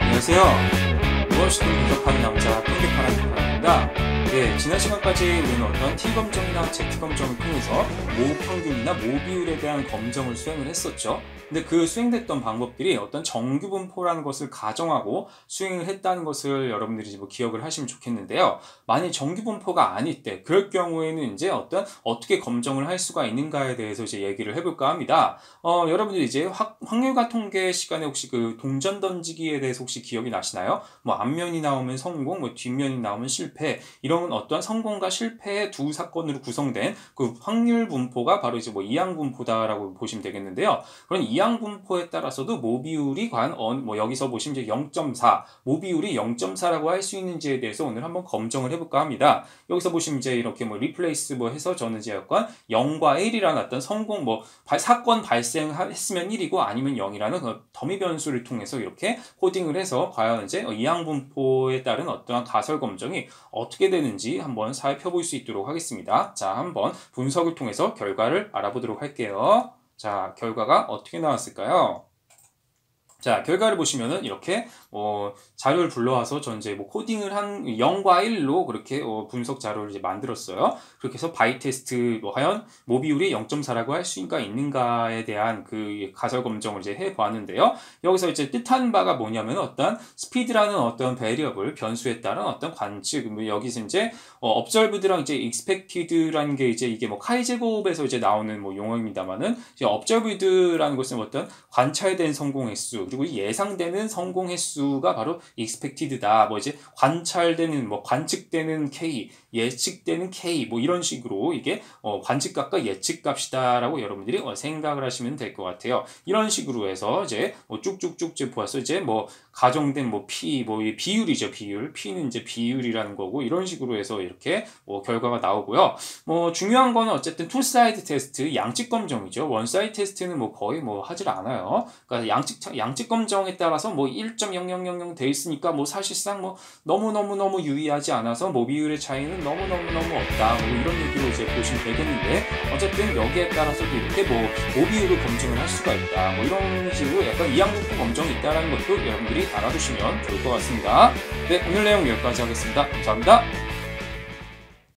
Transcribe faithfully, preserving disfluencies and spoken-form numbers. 안녕하세요. 무엇이든 분석하는 남자 통계파랑입니다. 예, 지난 시간까지 우리는 어떤 T검정이나 Z검정을 통해서 모평균이나 모비율에 대한 검정을 수행을 했었죠. 근데 그 수행됐던 방법들이 어떤 정규분포라는 것을 가정하고 수행을 했다는 것을 여러분들이 뭐 기억을 하시면 좋겠는데요. 만약 정규분포가 아닐 때, 그럴 경우에는 이제 어떤 어떻게 검정을 할 수가 있는가에 대해서 이제 얘기를 해볼까 합니다. 어, 여러분들 이제 확, 확률과 통계 시간에 혹시 그 동전 던지기에 대해서 혹시 기억이 나시나요? 뭐 앞면이 나오면 성공, 뭐 뒷면이 나오면 실패, 이런 어떤 성공과 실패의 두 사건으로 구성된 그 확률 분포가 바로 이제 뭐 이항분포다라고 보시면 되겠는데요. 그런 이항 이항분포에 따라서도 모비율이 과연 어, 뭐 여기서 보시면 이제 영 점 사, 모비율이 영 점 사라고 할 수 있는지에 대해서 오늘 한번 검정을 해볼까 합니다. 여기서 보시면 이제 이렇게 뭐 리플레이스 뭐 해서 저는 이제 약간 영과 일이라는 어떤 성공 뭐 발, 사건 발생했으면 일이고 아니면 영이라는 그 더미 변수를 통해서 이렇게 코딩을 해서 과연 이제 이항분포에 따른 어떠한 가설 검정이 어떻게 되는지 한번 살펴볼 수 있도록 하겠습니다. 자, 한번 분석을 통해서 결과를 알아보도록 할게요. 자, 결과가 어떻게 나왔을까요? 자, 결과를 보시면은 이렇게 어, 자료를 불러와서 전 이제 뭐 코딩을 한 영과 일로 그렇게 어, 분석 자료를 이제 만들었어요. 그렇게 해서 바이 테스트 뭐 과연 모비율이 영 점 사라고 할 수가 있는가에 대한 그 가설 검정을 이제 해 보았는데요. 여기서 이제 뜻하는 바가 뭐냐면 어떤 스피드라는 어떤 베리어블 변수에 따른 어떤 관측, 뭐 여기서 이제 어, observed랑 이제 expected라는 게 이제 이게 뭐 카이 제곱에서 이제 나오는 뭐 용어입니다만은 이제 observed라는 것은 어떤 관찰된 성공 횟수 그리고 예상되는 성공 횟수가 바로 expected다. 뭐 이제 관찰되는 뭐 관측되는 K, 예측되는 K 뭐 이런 식으로 이게 어 관측값과 예측값이다라고 여러분들이 어 생각을 하시면 될 것 같아요. 이런 식으로 해서 이제 뭐 쭉쭉쭉 보았어 이제 뭐 가정된 뭐 P 뭐 비율이죠. 비율. P는 이제 비율이라는 거고 이런 식으로 해서 이렇게 뭐 결과가 나오고요. 뭐 중요한 거는 어쨌든 투사이드 테스트 양측 검정이죠. 원사이드 테스트는 뭐 거의 뭐 하질 않아요. 그러니까 양측 양측 검정에 따라서 뭐 일 점 영영영영 돼 있으니까 뭐 사실상 뭐 너무너무너무 유의하지 않아서 모비율의 차이는 너무너무너무 없다 뭐 이런 얘기로 이제 보시면 되겠는데 어쨌든 여기에 따라서도 이렇게 뭐 모비율을 검증을 할 수가 있다 뭐 이런 식으로 약간 이항분포 검정이 있다라는 것도 여러분들이 알아두시면 좋을 것 같습니다. 네, 오늘 내용 여기까지 하겠습니다. 감사합니다.